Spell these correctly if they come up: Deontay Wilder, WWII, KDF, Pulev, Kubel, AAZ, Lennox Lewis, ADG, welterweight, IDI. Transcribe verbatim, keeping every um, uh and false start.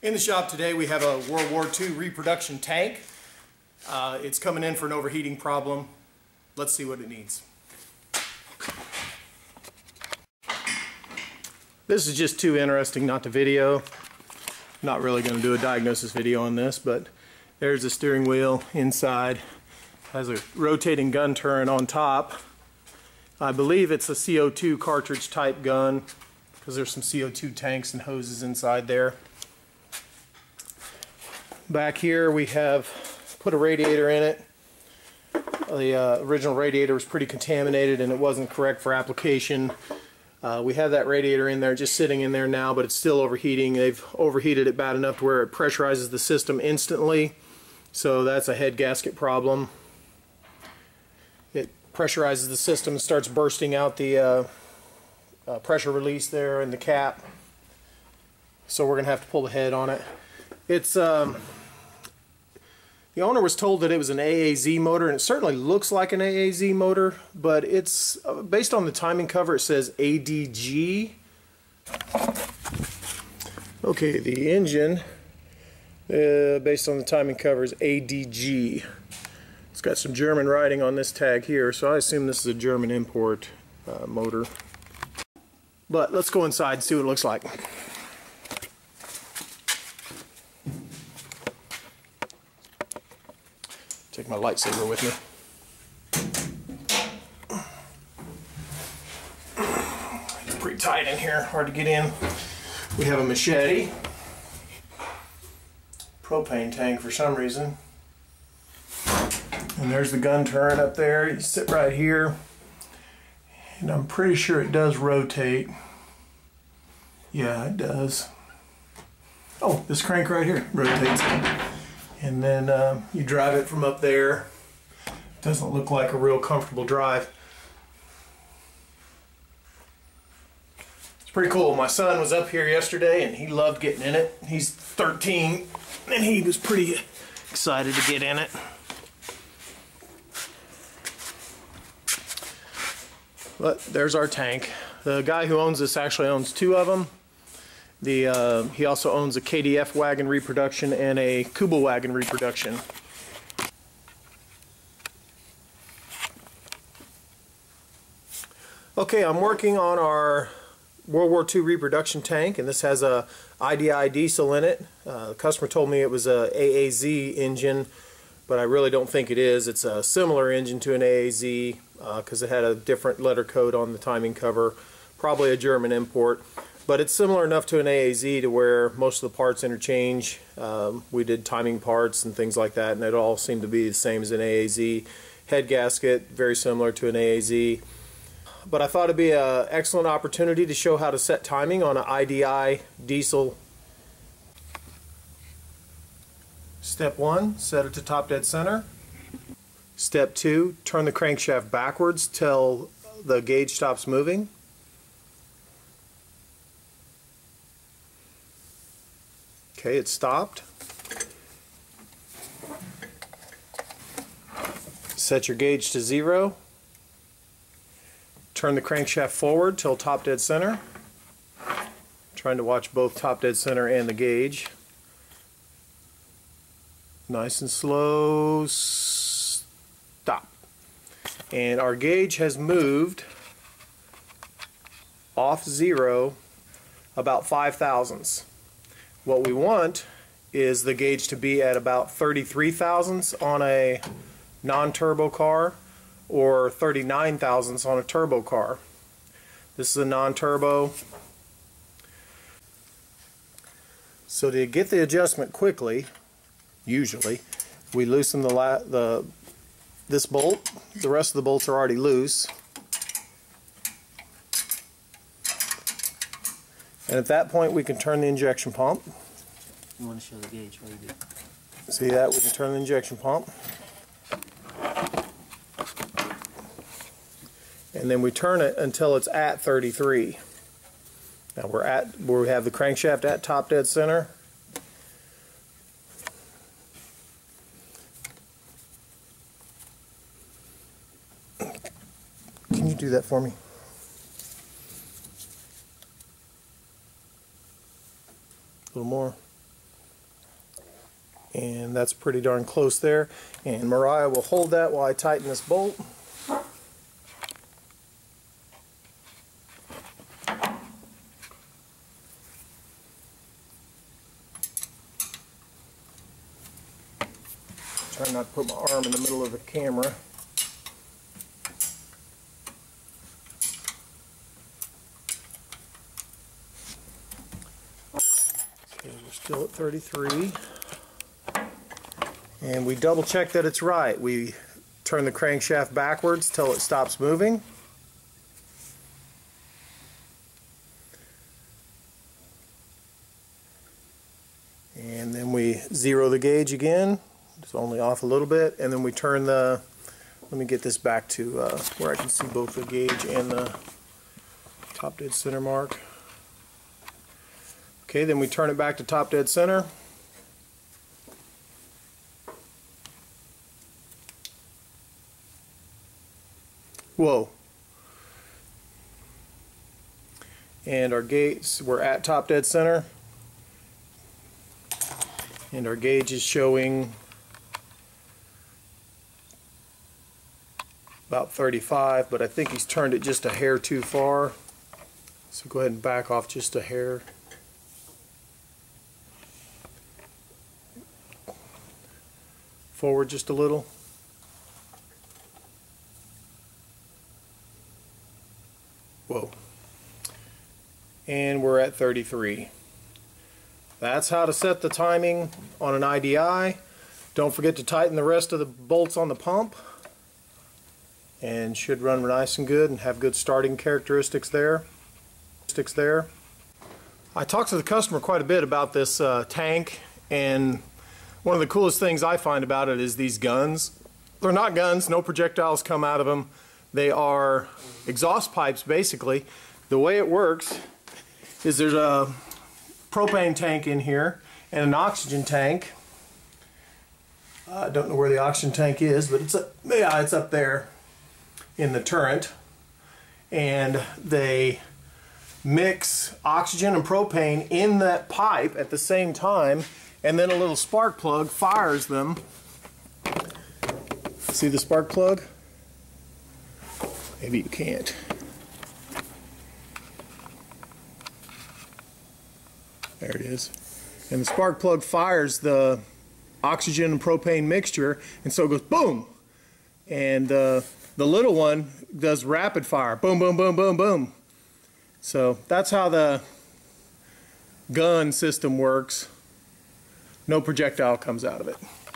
In the shop today we have a World War Two reproduction tank. Uh, it's coming in for an overheating problem. Let's see what it needs. This is just too interesting not to video. Not really going to do a diagnosis video on this, but there's the steering wheel inside. Has a rotating gun turret on top. I believe it's a C O two cartridge type gun because there's some C O two tanks and hoses inside there. Back here we have put a radiator in it. The uh, original radiator was pretty contaminated and it wasn't correct for application. Uh, we have that radiator in there just sitting in there now, but it's still overheating. They've overheated it bad enough to where it pressurizes the system instantly. So that's a head gasket problem. It pressurizes the system and starts bursting out the uh, uh, pressure release there in the cap. So we're going to have to pull the head on it. It's um, the owner was told that it was an A A Z motor, and it certainly looks like an A A Z motor, but it's uh, based on the timing cover it says A D G. Okay, the engine uh, based on the timing cover is A D G. It's got some German writing on this tag here, so I assume this is a German import uh, motor. But let's go inside and see what it looks like. Take my lightsaber with me. It's pretty tight in here, hard to get in. We have a machete, propane tank for some reason. And there's the gun turret up there. You sit right here, and I'm pretty sure it does rotate. Yeah, it does. Oh, this crank right here rotates it. And then uh, you drive it from up there. Doesn't look like a real comfortable drive. It's pretty cool. My son was up here yesterday and he loved getting in it. He's thirteen and he was pretty excited to get in it. But there's our tank. The guy who owns this actually owns two of them. The, uh, he also owns a K D F wagon reproduction and a Kubel wagon reproduction. Okay, I'm working on our World War Two reproduction tank, and this has a I D I diesel in it. Uh, the customer told me it was a A A Z engine, but I really don't think it is. It's a similar engine to an A A Z because uh, it had a different letter code on the timing cover, probably a German import. But it's similar enough to an A A Z to where most of the parts interchange. Um, we did timing parts and things like that, and it all seemed to be the same as an A A Z. Head gasket, very similar to an A A Z. But I thought it'd be an excellent opportunity to show how to set timing on an I D I diesel. Step one, set it to top dead center. Step two, turn the crankshaft backwards till the gauge stops moving. Okay, it stopped. Set your gauge to zero. Turn the crankshaft forward till top dead center. I'm trying to watch both top dead center and the gauge. Nice and slow. Stop. And our gauge has moved off zero about five thousandths. What we want is the gauge to be at about thirty-three thousandths on a non-turbo car or thirty-nine thousandths on a turbo car. This is a non-turbo. So to get the adjustment quickly, usually, we loosen the, la the this bolt. The rest of the bolts are already loose. And at that point, we can turn the injection pump. You want to show the gauge while you do it. See that? We can turn the injection pump. And then we turn it until it's at thirty-three. Now we're at where we have the crankshaft at top dead center. Can you do that for me? A little more. and that's pretty darn close there. And Mariah will hold that while I tighten this bolt. Try not to put my arm in the middle of the camera. So we're still at thirty-three. And we double check that it's right. We turn the crankshaft backwards till it stops moving. And then we zero the gauge again. It's only off a little bit, and then we turn the, let me get this back to uh, where I can see both the gauge and the top dead center mark. Okay, then we turn it back to top dead center. Whoa. And our gates, we're at top dead center. And our gauge is showing about thirty-five, but I think he's turned it just a hair too far. So go ahead and back off just a hair. Forward just a little. Whoa. And we're at thirty-three. That's how to set the timing on an I D I. Don't forget to tighten the rest of the bolts on the pump. And should run nice and good and have good starting characteristics there. there. I talked to the customer quite a bit about this uh, tank, and one of the coolest things I find about it is these guns. They're not guns, no projectiles come out of them. They are exhaust pipes basically. The way it works is there's a propane tank in here and an oxygen tank. I uh, don't know where the oxygen tank is, but it's up, yeah, it's up there in the turret, and they mix oxygen and propane in that pipe at the same time, and then a little spark plug fires them. See the spark plug? Maybe you can't. There it is. And the spark plug fires the oxygen and propane mixture, and so it goes boom! And uh, the little one does rapid fire. Boom, boom, boom, boom, boom. So that's how the gun system works. No projectile comes out of it.